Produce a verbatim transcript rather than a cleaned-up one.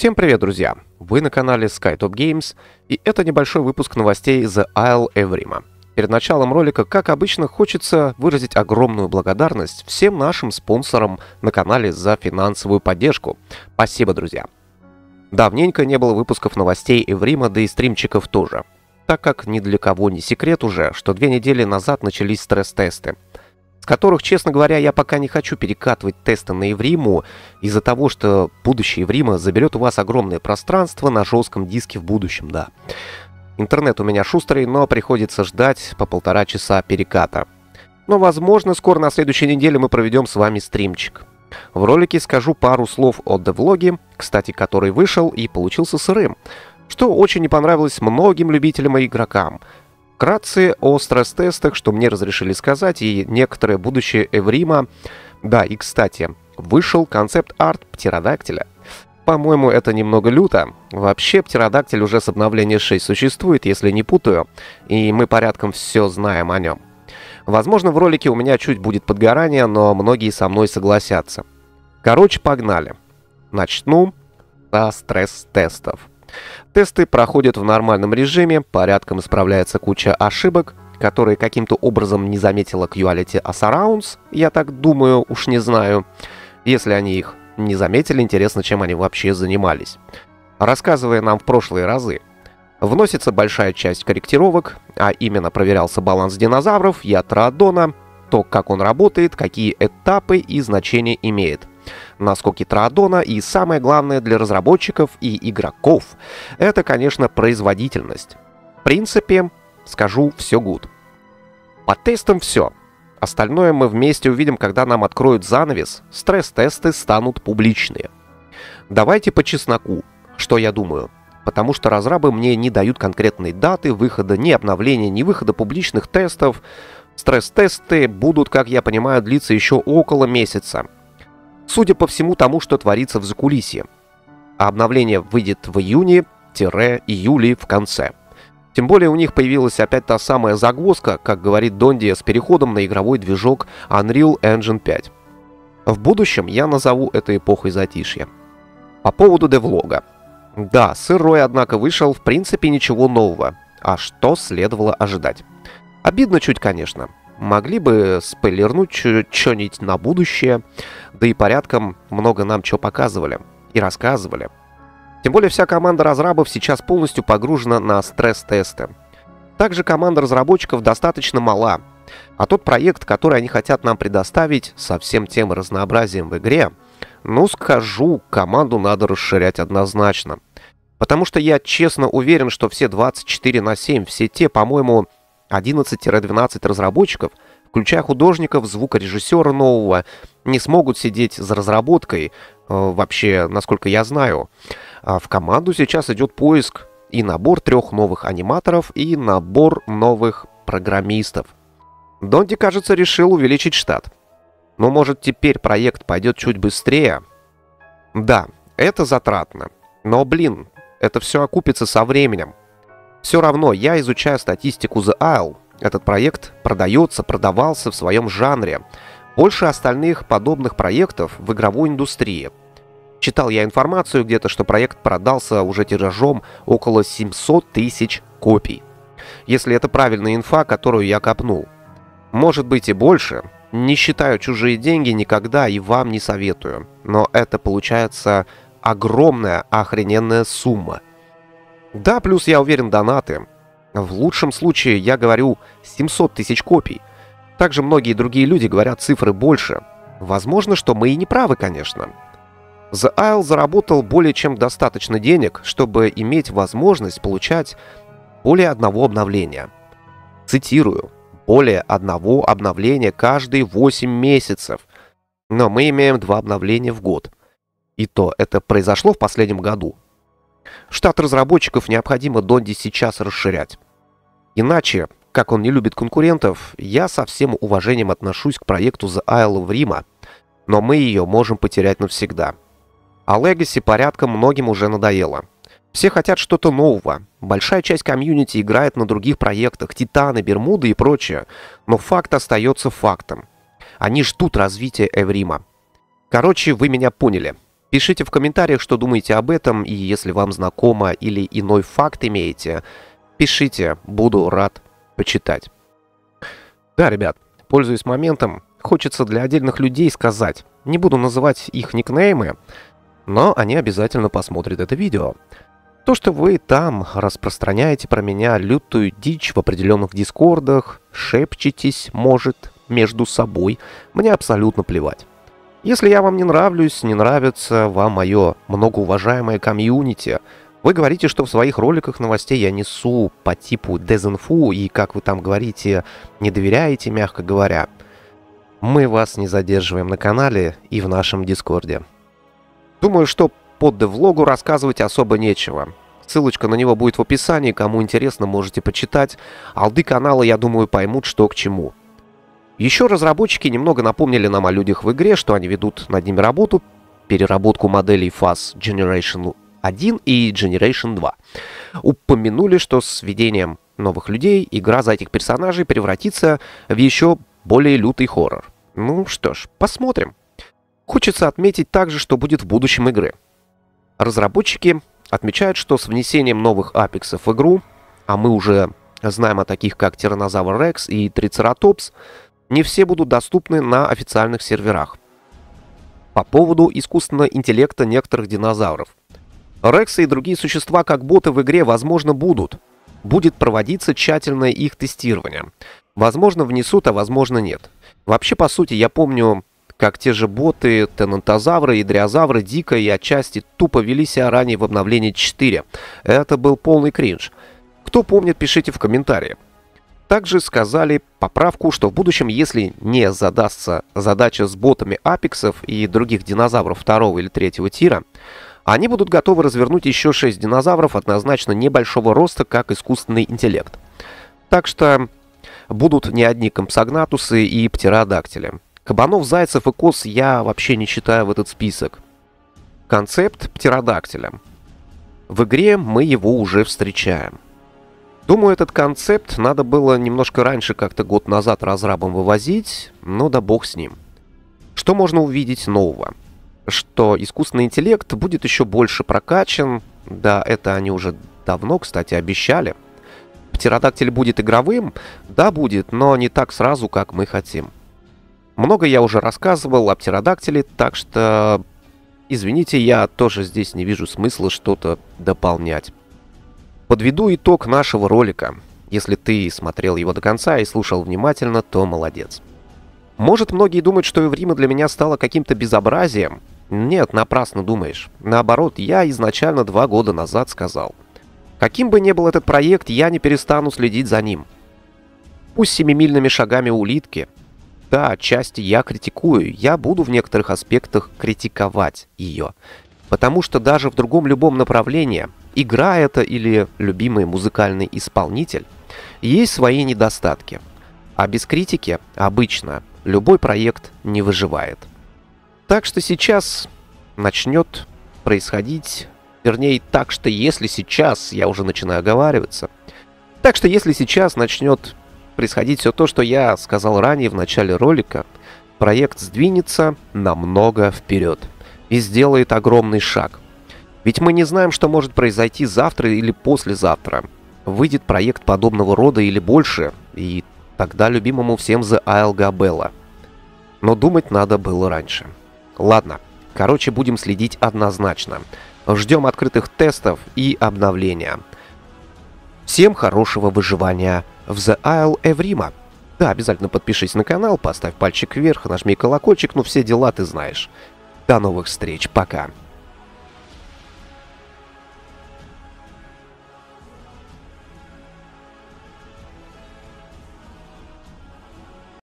Всем привет, друзья! Вы на канале SkyTop Games, и это небольшой выпуск новостей The Isle Evrima. Перед началом ролика, как обычно, хочется выразить огромную благодарность всем нашим спонсорам на канале за финансовую поддержку. Спасибо, друзья! Давненько не было выпусков новостей Эврима, да и стримчиков тоже, так как ни для кого не секрет уже, что две недели назад начались стресс-тесты, с которых, честно говоря, я пока не хочу перекатывать тесты на Эвриму из-за того, что будущее Эврима заберет у вас огромное пространство на жестком диске в будущем, да. Интернет у меня шустрый, но приходится ждать по полтора часа переката. Но, возможно, скоро на следующей неделе мы проведем с вами стримчик. В ролике скажу пару слов о девлоге, кстати, который вышел и получился сырым, что очень не понравилось многим любителям и игрокам. Вкратце о стресс-тестах, что мне разрешили сказать, и некоторое будущее Эврима. Да, и кстати, вышел концепт-арт птеродактиля. По-моему, это немного люто. Вообще, птеродактиль уже с обновления шесть существует, если не путаю, и мы порядком все знаем о нем. Возможно, в ролике у меня чуть будет подгорание, но многие со мной согласятся. Короче, погнали. Начну со стресс-тестов. Тесты проходят в нормальном режиме, порядком исправляется куча ошибок, которые каким-то образом не заметила Quality Assurance, я так думаю, уж не знаю. Если они их не заметили, интересно, чем они вообще занимались. Рассказывая нам в прошлые разы, вносится большая часть корректировок, а именно проверялся баланс динозавров, ятрадона, то, как он работает, какие этапы и значения имеет. Наскоки троодона и самое главное для разработчиков и игроков – это, конечно, производительность. В принципе, скажу, все гуд. По тестам все. Остальное мы вместе увидим, когда нам откроют занавес, стресс-тесты станут публичные. Давайте по чесноку, что я думаю, потому что разрабы мне не дают конкретные даты выхода, ни обновления, ни выхода публичных тестов. Стресс-тесты будут, как я понимаю, длиться еще около месяца. Судя по всему тому, что творится в закулисье. А обновление выйдет в июне-июле в конце. Тем более у них появилась опять та самая загвоздка, как говорит Донди, с переходом на игровой движок Unreal Engine пять. В будущем я назову это эпохой затишья. По поводу девлога. Да, сырой, однако, вышел, в принципе, ничего нового. А что следовало ожидать? Обидно чуть, конечно. Могли бы спойлернуть что-нибудь на будущее, да и порядком много нам чего показывали и рассказывали. Тем более вся команда разрабов сейчас полностью погружена на стресс-тесты. Также команда разработчиков достаточно мала, а тот проект, который они хотят нам предоставить со всем тем разнообразием в игре, ну скажу, команду надо расширять однозначно. Потому что я честно уверен, что все двадцать четыре на семь, все те, по-моему, одиннадцать-двенадцать разработчиков, включая художников, звукорежиссера нового, не смогут сидеть за разработкой, вообще, насколько я знаю. В команду сейчас идет поиск и набор трех новых аниматоров и набор новых программистов. Донди, кажется, решил увеличить штат. Но, может, теперь проект пойдет чуть быстрее? Да, это затратно. Но, блин, это все окупится со временем. Все равно, я изучаю статистику The Isle. Этот проект продается, продавался в своем жанре. Больше остальных подобных проектов в игровой индустрии. Читал я информацию где-то, что проект продался уже тиражом около семисот тысяч копий. Если это правильная инфа, которую я копнул. Может быть и больше. Не считаю чужие деньги никогда и вам не советую. Но это получается огромная охрененная сумма. Да, плюс, я уверен, донаты. В лучшем случае, я говорю, семьсот тысяч копий. Также многие другие люди говорят цифры больше. Возможно, что мы и не правы, конечно. The Isle заработал более чем достаточно денег, чтобы иметь возможность получать более одного обновления. Цитирую, более одного обновления каждые восемь месяцев. Но мы имеем два обновления в год. И то это произошло в последнем году. Штат разработчиков необходимо Донди сейчас расширять. Иначе, как он не любит конкурентов, я со всем уважением отношусь к проекту The Isle Evrima, но мы ее можем потерять навсегда. А Legacy порядком многим уже надоело. Все хотят что-то нового. Большая часть комьюнити играет на других проектах, Титаны, Бермуды и прочее, но факт остается фактом. Они ждут развития Эврима. Короче, вы меня поняли. Пишите в комментариях, что думаете об этом, и если вам знакомо или иной факт имеете, пишите, буду рад почитать. Да, ребят, пользуясь моментом, хочется для отдельных людей сказать, не буду называть их никнеймы, но они обязательно посмотрят это видео. То, что вы там распространяете про меня лютую дичь в определенных дискордах, шепчетесь, может, между собой, мне абсолютно плевать. Если я вам не нравлюсь, не нравится вам мое многоуважаемое комьюнити, вы говорите, что в своих роликах новостей я несу по типу дезинфу и, как вы там говорите, не доверяете, мягко говоря. Мы вас не задерживаем на канале и в нашем дискорде. Думаю, что под девлогу рассказывать особо нечего. Ссылочка на него будет в описании, кому интересно, можете почитать. Алды канала, я думаю, поймут, что к чему. Еще разработчики немного напомнили нам о людях в игре, что они ведут над ними работу, переработку моделей фаз Generation один и Generation два. Упомянули, что с введением новых людей игра за этих персонажей превратится в еще более лютый хоррор. Ну что ж, посмотрим. Хочется отметить также, что будет в будущем игры. Разработчики отмечают, что с внесением новых апексов в игру, а мы уже знаем о таких, как Тираннозавр Рекс и Трицератопс, не все будут доступны на официальных серверах. По поводу искусственного интеллекта некоторых динозавров. Рексы и другие существа, как боты в игре, возможно, будут. Будет проводиться тщательное их тестирование. Возможно, внесут, а возможно, нет. Вообще, по сути, я помню, как те же боты, тенантозавры и дриозавры дико и отчасти тупо вели себя ранее в обновлении четыре. Это был полный кринж. Кто помнит, пишите в комментариях. Также сказали поправку, что в будущем, если не задастся задача с ботами апексов и других динозавров второго или третьего тира, они будут готовы развернуть еще шесть динозавров однозначно небольшого роста, как искусственный интеллект. Так что будут не одни компсогнатусы и птеродактили. Кабанов, зайцев и коз я вообще не считаю в этот список. Концепт птеродактиля. В игре мы его уже встречаем. Думаю, этот концепт надо было немножко раньше, как-то год назад, разрабам вывозить, но да бог с ним. Что можно увидеть нового? Что искусственный интеллект будет еще больше прокачан, да, это они уже давно, кстати, обещали. Птеродактиль будет игровым? Да, будет, но не так сразу, как мы хотим. Много я уже рассказывал о птеродактиле, так что, извините, я тоже здесь не вижу смысла что-то дополнять. Подведу итог нашего ролика. Если ты смотрел его до конца и слушал внимательно, то молодец. Может, многие думают, что Эврима для меня стала каким-то безобразием? Нет, напрасно думаешь. Наоборот, я изначально два года назад сказал: каким бы ни был этот проект, я не перестану следить за ним. Пусть семимильными шагами улитки. Да, отчасти я критикую, я буду в некоторых аспектах критиковать ее. Потому что даже в другом любом направлении, игра это или любимый музыкальный исполнитель, есть свои недостатки. А без критики обычно любой проект не выживает. Так что сейчас начнет происходить, вернее, так что если сейчас, я уже начинаю оговариваться, так что если сейчас начнет происходить все то, что я сказал ранее в начале ролика, проект сдвинется намного вперед и сделает огромный шаг. Ведь мы не знаем, что может произойти завтра или послезавтра. Выйдет проект подобного рода или больше, и тогда любимому всем The Isle Evrima. Но думать надо было раньше. Ладно, короче, будем следить однозначно. Ждем открытых тестов и обновления. Всем хорошего выживания в The Isle Evrima. Да, обязательно подпишись на канал, поставь пальчик вверх, нажми колокольчик, ну все дела ты знаешь. До новых встреч, пока.